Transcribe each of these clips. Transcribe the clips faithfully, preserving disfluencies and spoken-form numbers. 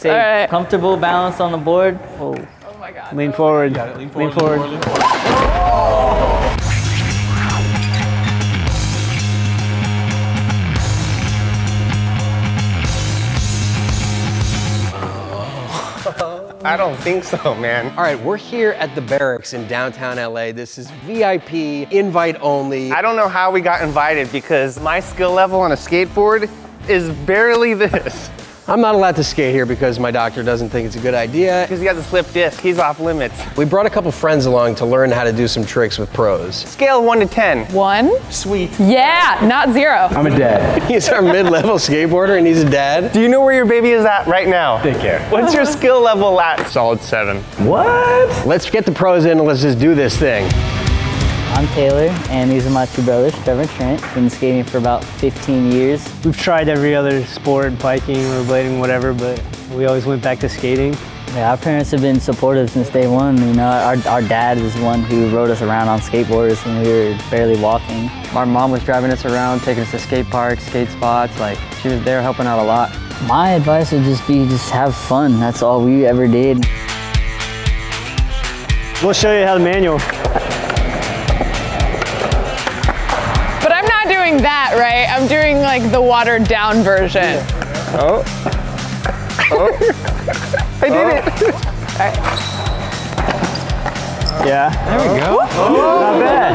Stay right. Comfortable, balance on the board. Oh, oh my God. Lean forward. Got it. Lean forward. Lean forward. Lean forward. Lean forward. Oh. I don't think so, man. All right, we're here at the Berrics in downtown L A. This is V I P, invite only. I don't know how we got invited because my skill level on a skateboard is barely this. I'm not allowed to skate here because my doctor doesn't think it's a good idea. Because he has a slip disc, he's off limits. We brought a couple friends along to learn how to do some tricks with pros. Scale one to ten. One? Sweet. Yeah, not zero. I'm a dad. He's our mid-level skateboarder and he's a dad. Do you know where your baby is at right now? Daycare. What's your skill level at? Solid seven. What? Let's get the pros in and let's just do this thing. I'm Taylor, and these are my two brothers, Trevor and Trent. Been skating for about fifteen years. We've tried every other sport, biking, rollerblading, whatever, but we always went back to skating. Yeah, our parents have been supportive since day one. You know, our, our dad was the one who rode us around on skateboards when we were barely walking. Our mom was driving us around, taking us to skate parks, skate spots. Like, she was there helping out a lot. My advice would just be just have fun. That's all we ever did. We'll show you how to manual. That right, I'm doing like the watered down version. Oh, oh. I did oh. it. Right. Yeah, there we go. Oh. Not bad.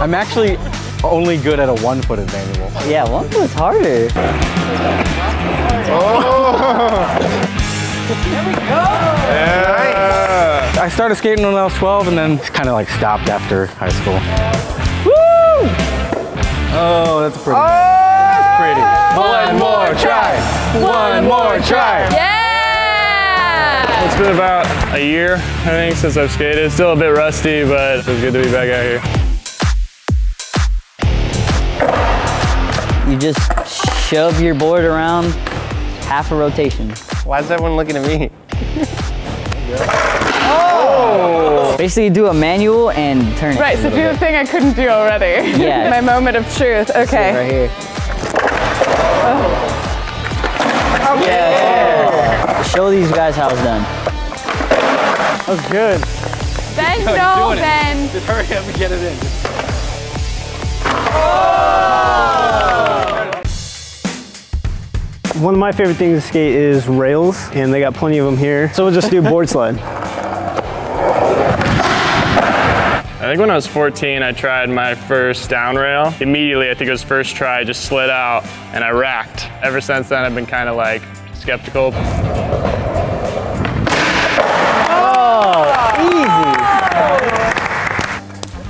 I'm actually only good at a one footed manual. Yeah, one foot's harder. Oh, there we go. Yeah. Nice. I started skating when I was twelve and then kind of like stopped after high school. Woo! Oh, that's pretty. Oh, that's pretty. One more try. One more try. Yeah! It's been about a year, I think, since I've skated. Still a bit rusty, but it was good to be back out here. You just shove your board around half a rotation. Why is everyone looking at me? Oh. Basically do a manual and turn it. Right, so do bit. the thing I couldn't do already. Yeah. My moment of truth. Okay. Right here. Oh. Okay. Yeah, yeah. Show these guys how it's done. That was good. Ben, no, Ben. Just hurry up and get it in. Oh. One of my favorite things to skate is rails, and they got plenty of them here. So we'll just do board slide. I think when I was fourteen, I tried my first down rail. Immediately, I think it was first try, I just slid out and I racked. Ever since then, I've been kind of like skeptical. Oh, easy.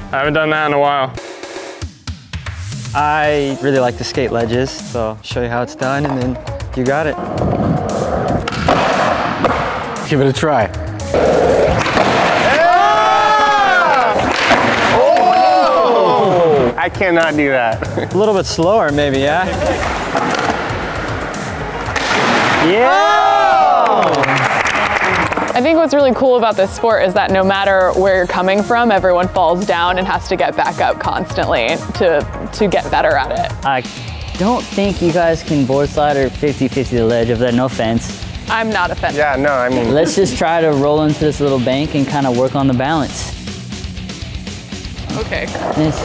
I haven't done that in a while. I really like to skate ledges, so I'll show you how it's done and then you got it. Give it a try. I cannot do that. A little bit slower, maybe, yeah? Yeah! I think what's really cool about this sport is that no matter where you're coming from, everyone falls down and has to get back up constantly to, to get better at it. I don't think you guys can board slide or fifty fifty the ledge of that, no offense. I'm not offended. Yeah, no, I mean. Let's just try to roll into this little bank and kind of work on the balance. Okay. This.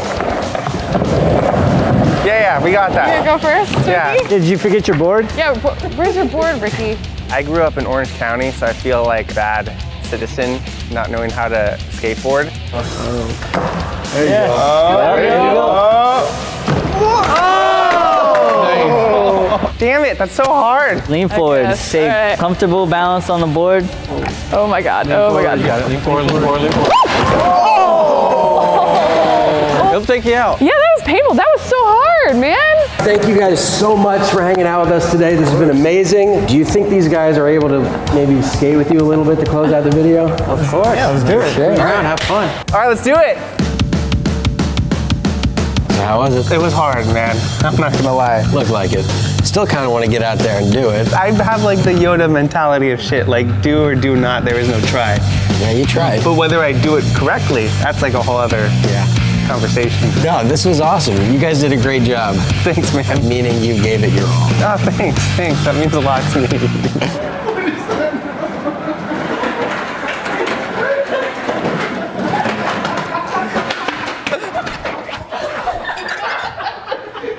Yeah, yeah, we got that. You gonna go first, Ricky? Yeah. Did you forget your board? Yeah, where's your board, Ricky? I grew up in Orange County, so I feel like a bad citizen not knowing how to skateboard. Oh. There you yes. go. Oh, there you go. Oh. Oh. Oh. Damn it, that's so hard. Lean forward, stay right. comfortable, balance on the board. Oh my God, lean oh forward. my God. You got it. Lean forward, lean forward, lean forward. He'll take you out. Yeah, that was painful. That was so hard, man. Thank you guys so much for hanging out with us today. This has been amazing. Do you think these guys are able to maybe skate with you a little bit to close out the video? Of course. Yeah, let's do it. Sure. All right, have fun. All right, let's do it. So how was it? It was hard, man. I'm not gonna lie. Looked like it. Still kind of want to get out there and do it. I have like the Yoda mentality of shit, like do or do not, there is no try. Yeah, you tried. But whether I do it correctly, that's like a whole other... Yeah. Conversation. No, this was awesome. You guys did a great job. Thanks, man. Meaning you gave it your all. Oh, thanks, thanks. That means a lot to me.